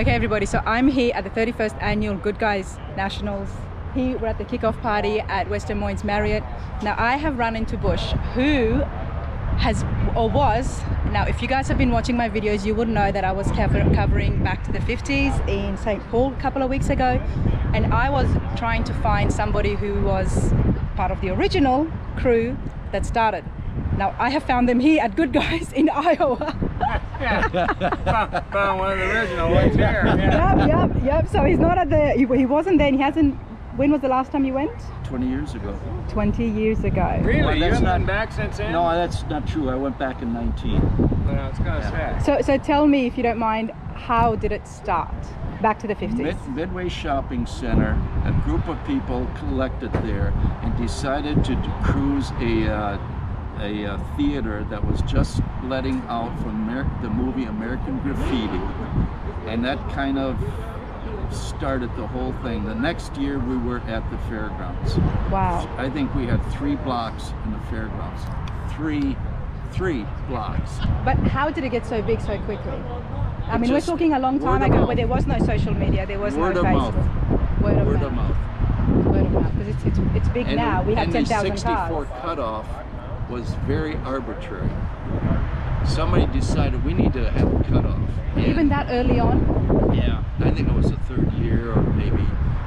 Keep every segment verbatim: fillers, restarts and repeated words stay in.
Okay everybody, so I'm here at the thirty-first annual Good Guys Nationals. Here we're at the kickoff party at West Des Moines Marriott. Now I have run into Bush, who has or was, now if you guys have been watching my videos you would know that I was cover, covering Back to the fifties in Saint Paul a couple of weeks ago, and I was trying to find somebody who was part of the original crew that started. Now I have found them here at Good Guys in Iowa. Yeah, found one of the original ones here. Yeah. Yep, yep, yep. So he's not at the, he, he wasn't there and he hasn't, when was the last time you went? twenty years ago. twenty years ago. Really? Well, you haven't been back since then? No, that's not true. I went back in nineteen. Well, it's kind of sad. So, so tell me, if you don't mind, how did it start? Back to the fifties. Mid, Midway Shopping Center, a group of people collected there and decided to cruise a uh, A uh, theater that was just letting out from Amer the movie American Graffiti, and that kind of started the whole thing. The next year we were at the fairgrounds. Wow! I think we had three blocks in the fairgrounds. Three, three blocks. But how did it get so big so quickly? I mean, we're talking a long time ago, but there was no social media. There was no Facebook. Word of mouth. Word of mouth. Word of mouth. Because it's, it's it's big now. We have ten thousand cars. sixty-four cutoff was very arbitrary. Somebody decided we need to have a cutoff. And even that early on? Yeah, I think it was the third year or maybe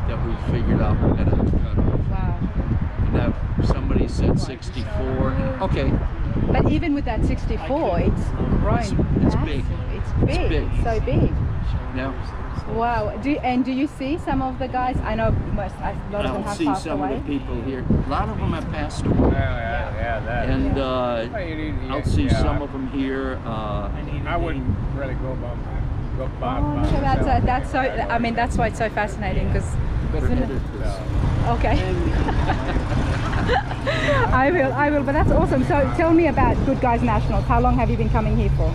that we figured out we had a cutoff. Wow. And that somebody said sixty-four. And, okay. But even with that sixty-four, it's grown. It's, it's big. It's big. It's big. It's so big. Yeah. Wow. Do you, and do you see some of the guys? I know most, a lot of them have passed away. I see some of the people here. A lot of them have passed away. Oh, yeah, yeah, that, and yeah. Uh, well, you need, you, I'll see yeah, some I, of them here. Uh, I, need, I wouldn't really go by my, go by, oh, by so that's, a, that's so. I mean, that's why it's so fascinating because. Okay. I will. I will. But that's awesome. So tell me about Good Guys Nationals. How long have you been coming here for?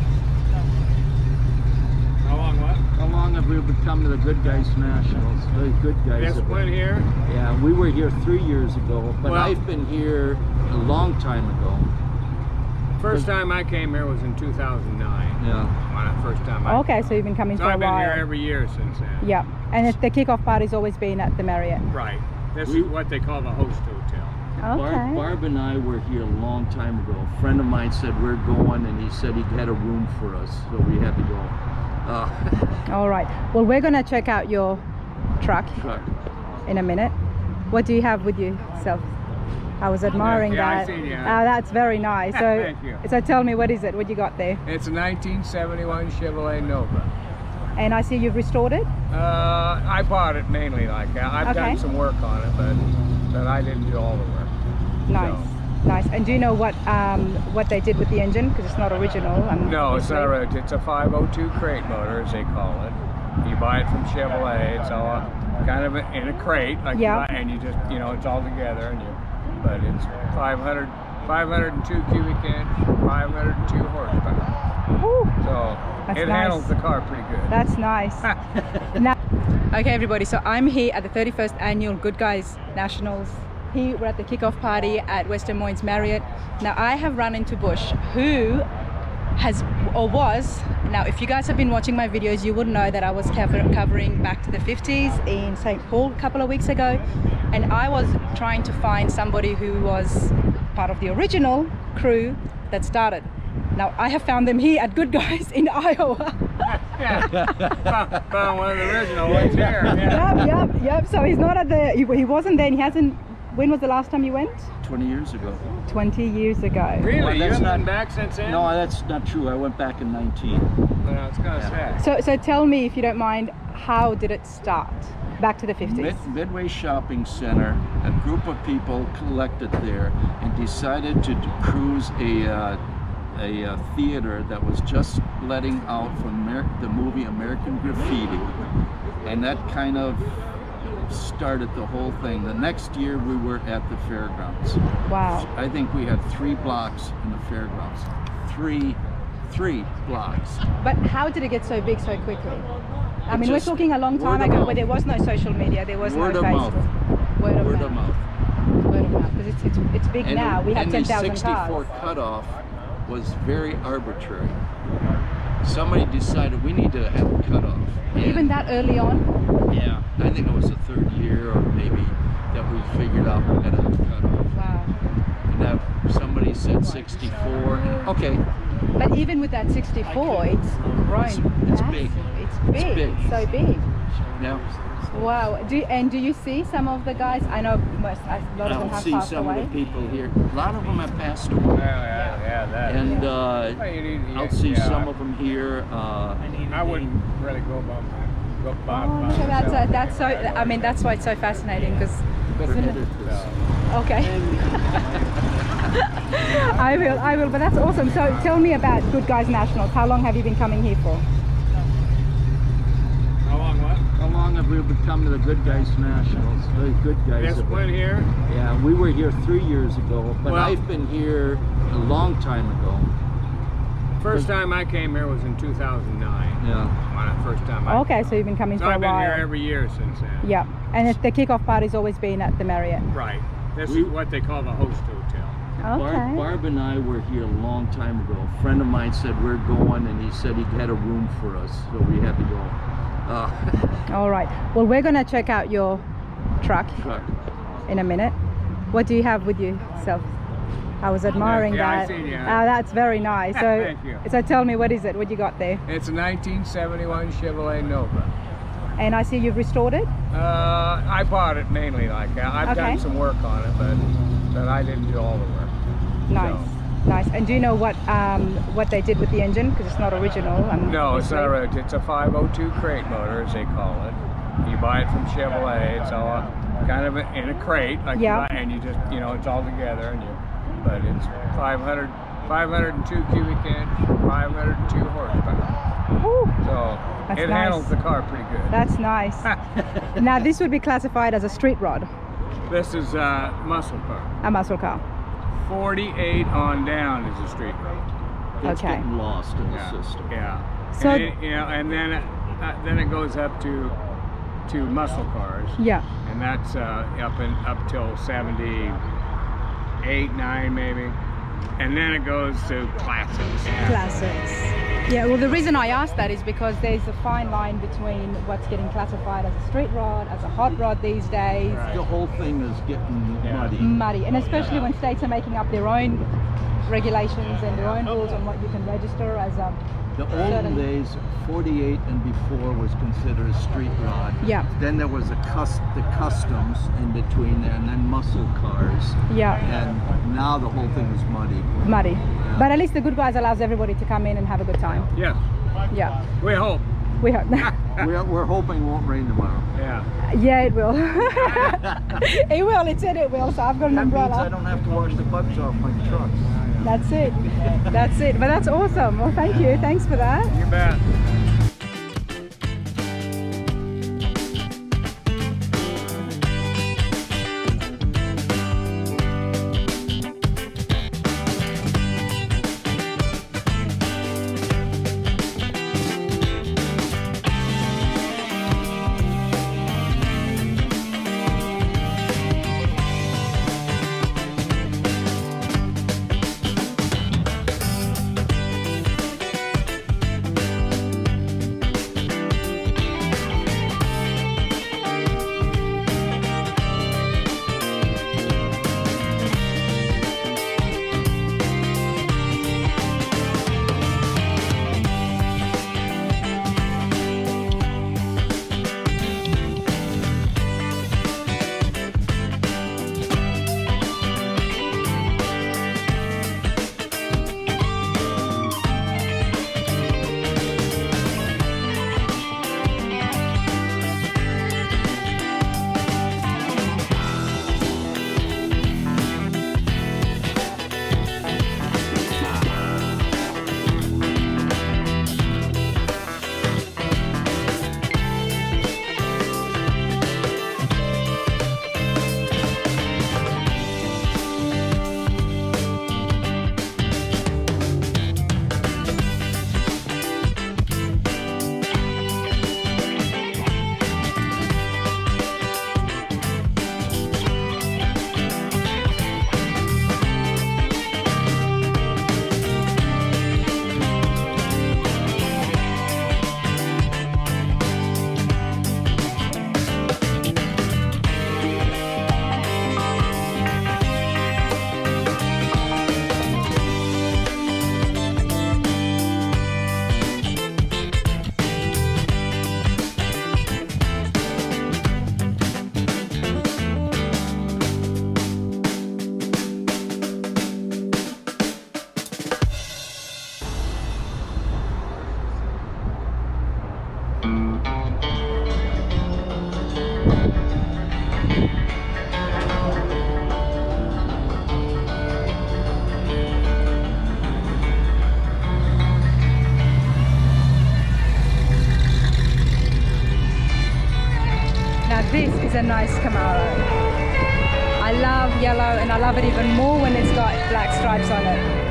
We would come to the Good Guys Nationals. The Good Guys. This one here? Yeah, we were here three years ago, but well, I've been here a long time ago. First time I came here was in two thousand nine. Yeah. When I, first time I okay, so you've been coming so for a I've while. I've been here every year since then. Yeah, and it's, the kickoff party's always been at the Marriott. Right. This we, is what they call the host hotel. Okay. Barb, Barb and I were here a long time ago. A friend of mine said we're going, and he said he had a room for us, so we had to go. Uh. All right, well we're gonna check out your truck sure. in a minute. What do you have with you, self? I was admiring yeah, yeah, that. I see, yeah. Oh, that's very nice. So, thank you. So tell me, what is it? What you got there? It's a nineteen seventy-one Chevrolet Nova. And I see you've restored it? Uh, I bought it mainly like that. I've okay. done some work on it, but, but I didn't do all the work. Nice. So. Nice. And do you know what um, what they did with the engine? Because it's not original. I'm no, it's not original. It's a five oh two crate motor, as they call it. You buy it from Chevrolet. It's all kind of in a crate, like yeah. you buy, and you just you know it's all together. And you, but it's five hundred, five oh two cubic inch, five hundred two horsepower. Woo. So That's it nice. handles the car pretty good. That's nice. Now, okay, everybody. So I'm here at the thirty-first annual Good Guys Nationals. Here we're at the kickoff party at West Des Moines Marriott. Now I have run into Bush, who has or was, now if you guys have been watching my videos you would know that I was cover, covering Back to the fifties in Saint Paul a couple of weeks ago, and I was trying to find somebody who was part of the original crew that started. Now I have found them here at Good Guys in Iowa. Yeah, found one of the original ones here. Yeah. Yep, yep, yep. So he's not at the, he, he wasn't there and he hasn't. When was the last time you went? twenty years ago. twenty years ago. Really? Well, you haven't been back since then? No, that's not true. I went back in nineteen. Well, it's kind of yeah. sad. So, so tell me, if you don't mind, how did it start? Back to the fifties? Mid, Midway Shopping Center, a group of people collected there and decided to cruise a, uh, a uh, theater that was just letting out from Amer the movie American Graffiti. And that kind of started the whole thing. The next year we were at the fairgrounds. Wow. I think we had three blocks in the fairgrounds. Three, three blocks. But how did it get so big so quickly? I mean, we're talking a long time ago, but there was no social media. There was no Facebook. Word of mouth. Word of mouth. Word of mouth. Because it's, it's, it's big now. We have ten thousand cars. And the sixty-four cutoff was very arbitrary. somebody decided we need to have a cutoff. And even that early on? Yeah, I think it was the third year or maybe that we figured out we had a cutoff. Wow. And that somebody said sixty-four. Okay. But even with that sixty-four, it's right. It's, it's big. It's big. It's big. So big. Now. Wow. Do you, and do you see some of the guys? I know most. A lot of them have passed away. I see some of the people here. A lot of them have passed away. Oh, yeah, yeah, that. And uh, I'll see yeah. some of them here. Uh, I wouldn't really go by. Go by. Oh, so that's a, that's so. I mean, that's why it's so fascinating because. Okay. I will. I will. But that's awesome. So tell me about Good Guys Nationals. How long have you been coming here for? We would come to the Good Guys Nationals. The Good Guys. This one here? Yeah, we were here three years ago, but well, I've been here a long time ago. First time I came here was in two thousand nine. Yeah. When I, first time I okay, so you've been coming so for I've a while. I've been here every year since then. Yeah, and if the kickoff party's always been at the Marriott. Right. This we, is what they call the host hotel. Okay. Barb, Barb and I were here a long time ago. A friend of mine said we're going, and he said he had a room for us, so we had to go. Uh. All right. Well, we're gonna check out your truck, truck in a minute. What do you have with you, self? I was admiring yeah, yeah, that. I see, yeah. Oh, that's very nice. So, thank you. So tell me, what is it? What you got there? It's a nineteen seventy-one Chevrolet Nova. And I see you've restored it. Uh, I bought it mainly like that. I've okay. done some work on it, but but I didn't do all the work. Nice. So. Nice. And do you know what um, what they did with the engine? Because it's not original. I'm no, it's not original. It's a five oh two crate motor, as they call it. You buy it from Chevrolet. It's all kind of in a crate, like yeah. you buy, and you just you know it's all together. And you, but it's five hundred, five oh two cubic inch, five oh two horsepower. Woo. So that's it nice. Handles the car pretty good. That's nice. Now this would be classified as a street rod. This is a muscle car. A muscle car. forty-eight on down is a street road. It's okay. getting lost in the yeah. system. Yeah. So and, it, you know, and then it, uh, then it goes up to to muscle cars. Yeah. And that's uh, up and up till seventy-eight, nine maybe, and then it goes to classics. Yeah. Classics. Yeah. Well, the reason I asked that is because there's a fine line between what's getting classified as a street rod, as a hot rod these days. Right. The whole thing is getting yeah. muddy. Muddy, and especially yeah. when states are making up their own regulations yeah. and their own rules on what you can register as a. The old days, forty-eight and before was considered a street rod. Yeah. Then there was a cus the customs in between there, and then muscle cars. Yeah. And now the whole thing is muddy. Muddy. Yeah. But at least the Good Guys allows everybody to come in and have a good time. Yes. Yeah. We hope. We hope. we're, we're hoping it won't rain tomorrow. Yeah. Yeah, it will. It will. It said it will. So I've got an that umbrella. Means I don't have to wash the bugs off my trucks. That's it. That's it. But that's awesome. Well, thank you. Thanks for that. You bet. nice Camaro. I love yellow, and I love it even more when it's got black stripes on it.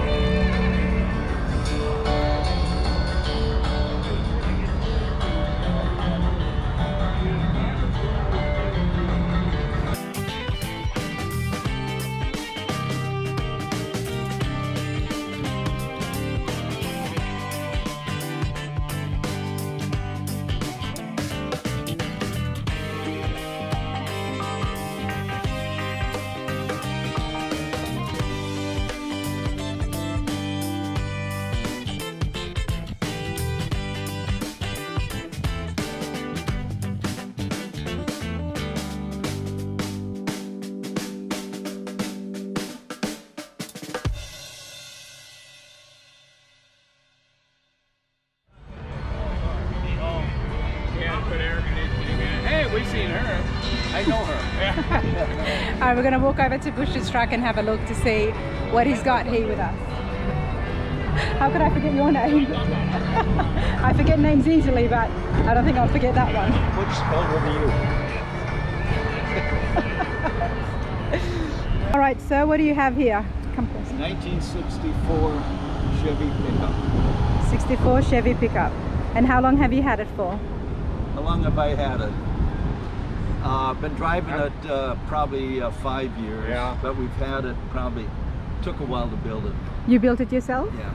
All right, we're going to walk over to Bush's truck and have a look to see what he's got here with us. How could I forget your name? I forget names easily, but I don't think I'll forget that one. Butch spelled with you. All right, sir, what do you have here? Come close. nineteen sixty-four Chevy pickup. sixty-four Chevy pickup. And how long have you had it for? How long have I had it? Uh, been driving it uh, probably uh, five years, yeah. But we've had it probably, took a while to build it. You built it yourself? Yeah.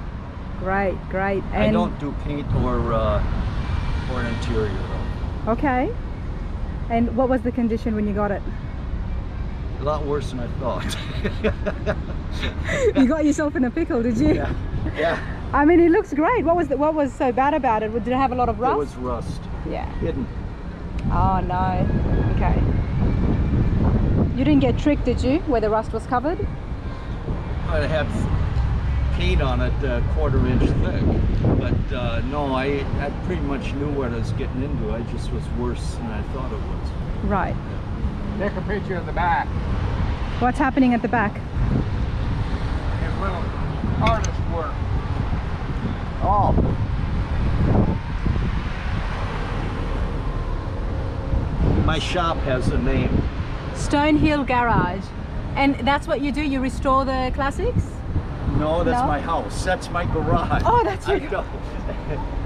Great, great. And I don't do paint or, uh, or interior though. Okay. And what was the condition when you got it? A lot worse than I thought. You got yourself in a pickle, did you? Yeah. Yeah. I mean, it looks great. What was, the, what was so bad about it? Did it have a lot of rust? It was rust. Yeah. Hidden. Oh no, okay. You didn't get tricked, did you, where the rust was covered? I had paint on it a uh, quarter inch thick, but uh, no, I, I pretty much knew what I was getting into. I just was worse than I thought it was. Right. Take a picture of the back. What's happening at the back? It's little artist work. Oh. My shop has a name. Stonehill Garage. And that's what you do? You restore the classics? No, that's no? my house. That's my garage. Oh, that's your garage.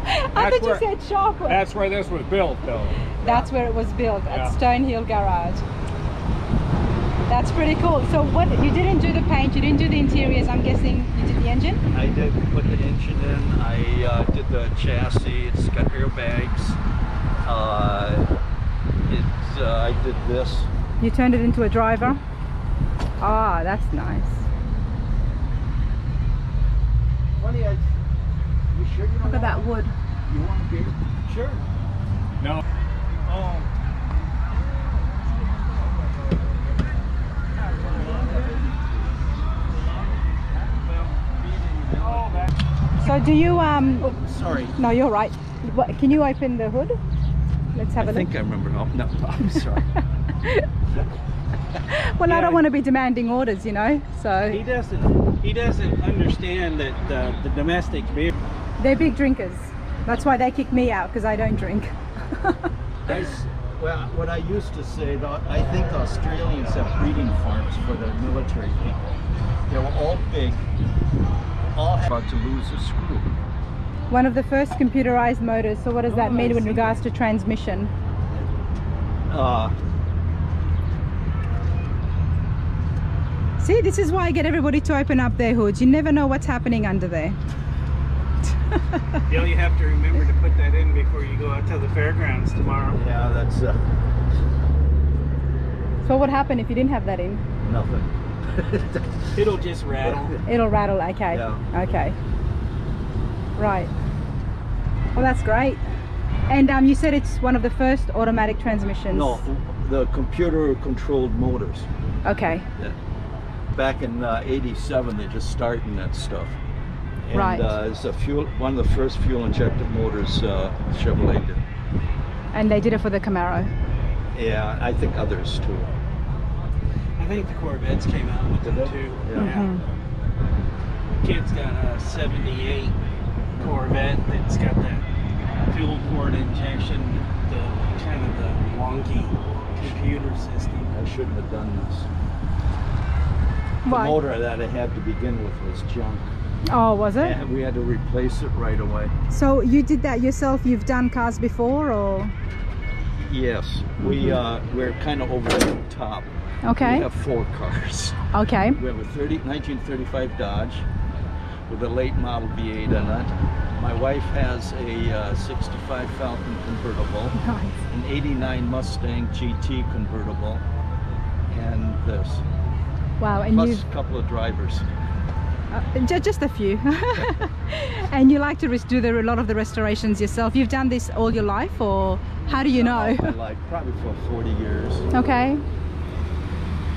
I, I thought where, you said shop. That's where this was built, though. That's yeah. where it was built, at yeah. Stonehill Garage. That's pretty cool. So what? You didn't do the paint, you didn't do the interiors. I'm guessing you did the engine? I did put the engine in. I uh, did the chassis. It's got airbags. Uh, It, uh, I did this. You turned it into a driver? Ah, that's nice. Funny, I, you sure you don't Look at that wood. You want a beer? Sure. No. Oh. So do you... Um, oh, sorry. No, you're right. Can you open the hood? Let's have I a think look. I remember. Oh, no, I'm sorry. Well, yeah, I don't want to be demanding orders, you know. So he doesn't. He doesn't understand that uh, the domestic beer. They're big drinkers. That's why they kick me out because I don't drink. I, well, what I used to say, though, I think Australians have breeding farms for their military people. They were all big. All about to lose a screw. One of the first computerized motors. So what does that oh, mean in regards to transmission? Uh, See, this is why I get everybody to open up their hoods. You never know what's happening under there. You know, you have to remember to put that in before you go out to the fairgrounds tomorrow. Yeah, that's... Uh... So what would happen if you didn't have that in? Nothing. It'll just rattle. It'll rattle, okay. Yeah. Okay. Right. Well, that's great. And um, you said it's one of the first automatic transmissions. No, the computer-controlled motors. Okay. Yeah. Back in uh, eighty-seven, they're just starting that stuff. And, right. Uh, it's a fuel, one of the first fuel-injected motors uh, Chevrolet did. And they did it for the Camaro. Yeah, I think others too. I think the Corvettes came out with them too. Yeah. Mm-hmm. Yeah. Kid's got a seventy-eight. Corvette that's got that fuel port injection, the kind of the wonky computer system. I shouldn't have done this. Why? The motor that I had to begin with was junk. Oh, was it? Yeah, we had to replace it right away. So you did that yourself? You've done cars before, or? Yes, we uh, we're kind of over the top. Okay. We have four cars. Okay. We have a nineteen thirty-five Dodge with a late model V eight on it. My wife has a uh, sixty-five Falcon convertible, nice. An eighty-nine Mustang G T convertible, and this. Wow! And plus a couple of drivers. Uh, just a few. And you like to do the, a lot of the restorations yourself. You've done this all your life, or how do you Not know? All my life, probably for forty years. Okay.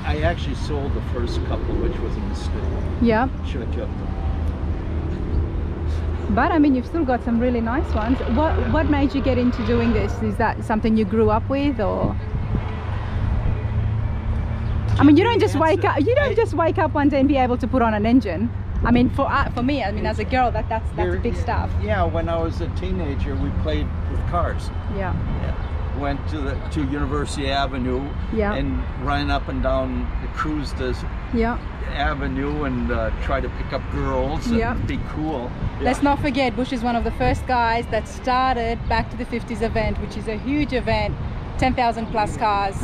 I actually sold the first couple, which was a mistake. Yeah. Should have kept them. But I mean, you've still got some really nice ones. What yeah. What made you get into doing this? Is that something you grew up with, or? I mean, you don't just wake up. You don't just wake up one day and be able to put on an engine. I mean, for uh, for me, I mean, as a girl, that that's that's big stuff. Yeah, when I was a teenager, we played with cars. Yeah. yeah. Went to the to University Avenue. Yeah. And ran up and down, cruised this. Yeah. Avenue and uh, try to pick up girls and yep. be cool. Yeah. Let's not forget, Bush is one of the first guys that started Back to the fifties event, which is a huge event, ten thousand plus cars.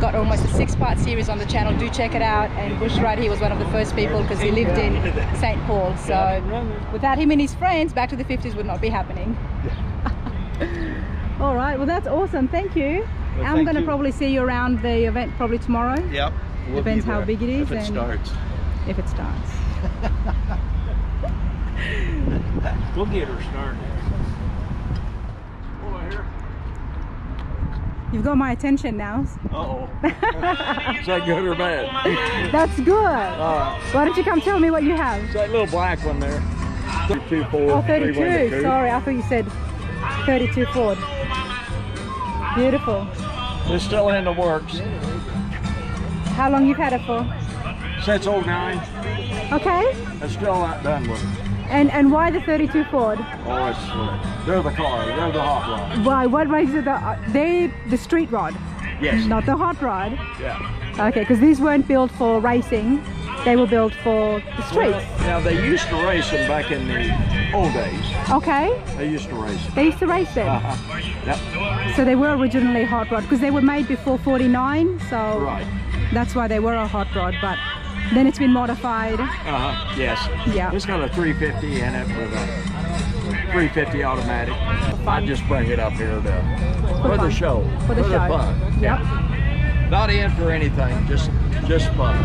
Got almost a six-part series on the channel. Do check it out. And Bush right here was one of the first people because he lived in Saint Paul. So without him and his friends, Back to the fifties would not be happening. All right. Well, that's awesome. Thank you. Well, I'm going to probably see you around the event probably tomorrow. Yep. We'll Depends how big it is. If it and starts. If it starts. We'll get her started. Over here. You've got my attention now. Uh-oh. Is that good or bad? That's good. Uh, Why don't you come tell me what you have? It's that little black one there. thirty-two Ford. Oh, thirty-two. Sorry, I thought you said thirty-two Ford. Beautiful. It's still in the works. How long you've had it for? Since oh nine. Okay. It's still not done with it. And and why the thirty-two Ford? Oh, it's uh, they're the car, they're the hot rod. Why? What makes it the uh, they the street rod? Yes. Not the hot rod. Yeah. Okay, because these weren't built for racing; they were built for the streets. Well, now they used to race them back in the old days. Okay. They used to race them. They used to race them. Uh-huh. Yep. So they were originally hot rod because they were made before forty-nine. So right. That's why they were a hot rod, but. Then it's been modified. Uh-huh, yes. Yeah. It's got a three fifty in it with a three fifty automatic. I just bring it up here to, for, for the show. For the for show. The fun. Yep. Yeah. Not in for anything, just just fun.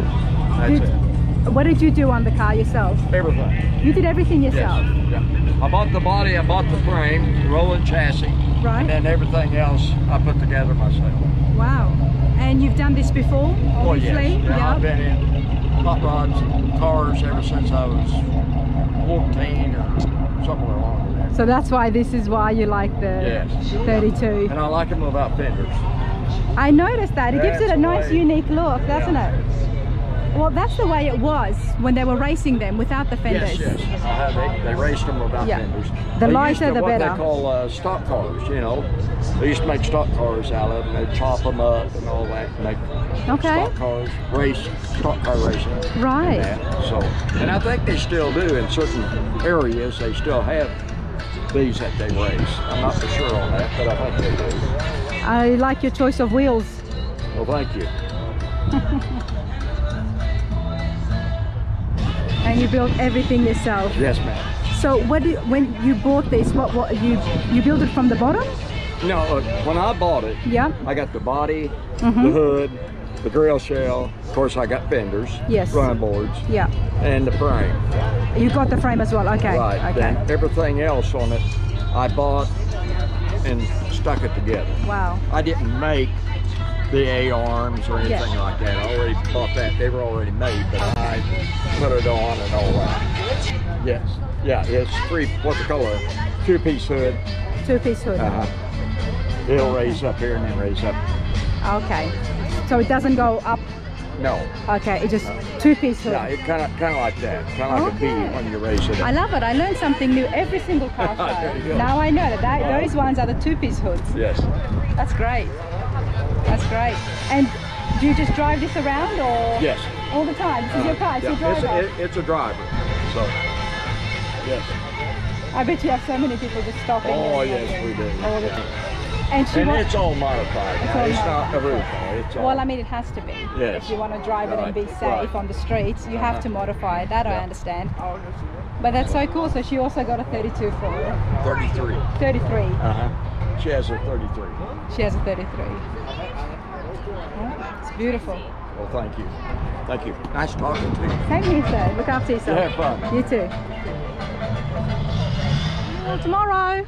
That's did, it. What did you do on the car yourself? Everything. You did everything yourself? Yes. Yeah. I bought the body, I bought the frame, the rolling chassis. Right. And then everything else I put together myself. Wow. And you've done this before, obviously? Oh, yes. Yeah, yeah. I've been in hot rods and cars ever since I was fourteen or somewhere along there. So that's why this is why you like the yes. thirty-two. And I like them without fenders. I noticed that. It that's gives it a nice way. unique look, yeah. doesn't it? Well, that's the way it was when they were racing them without the fenders. Yes, yes. Uh, they, they raced them without yeah. fenders. The they lighter used to, the what better. What they call uh, stock cars, you know. They used to make stock cars out of them. They'd chop them up and all that. And make okay. stock cars, race, stock car racing. Right. And, that. So, and I think they still do in certain areas. They still have these that they race. I'm not for sure on that, but I think they do. I like your choice of wheels. Well, thank you. And you built everything yourself? Yes, ma'am. So what do you, when you bought this, what, what you, you built it from the bottom? No, look, when I bought it, yeah. I got the body, mm-hmm. the hood, the grill shell, of course I got fenders, yes. run boards, yeah. and the frame. You got the frame as well, okay. Right, okay. Then everything else on it I bought and stuck it together. Wow. I didn't make the A-arms or anything yeah. like that. I already bought that, they were already made, but I put it on and all that. Yes, yeah, it's three, what's the color? Two-piece hood. Two-piece hood. Uh-huh. It'll raise up here and then raise up. Okay, so it doesn't go up? No. Okay, it just no. two-piece hood? Yeah, it kind of kind of like that, kind of like okay. a bee when you raise it up. I love it, I learn something new every single car show. Now I know that, that those ones are the two-piece hoods. Yes. That's great. That's great. And do you just drive this around, or? Yes. All the time? This is uh, your car, it's yeah. your driver? It's a, it, it's a driver, so, yes. I bet you have so many people just stopping. Oh, yes, we do. All the time. And, she and it's all modified. It's, all it's modified. Not a real car. It's all well, I mean, it has to be. Yes. If you want to drive right. it and be safe right. on the streets, you uh -huh. have to modify it. That yeah. I understand. But that's so cool. So she also got a thirty-two Ford. thirty-three. thirty-three. Uh huh. She has a thirty-three. She has a thirty-three. Yeah, it's beautiful. Well, thank you. Thank you. Nice talking to you. Thank you, sir. Look after yourself. Have fun. You too. Well, tomorrow.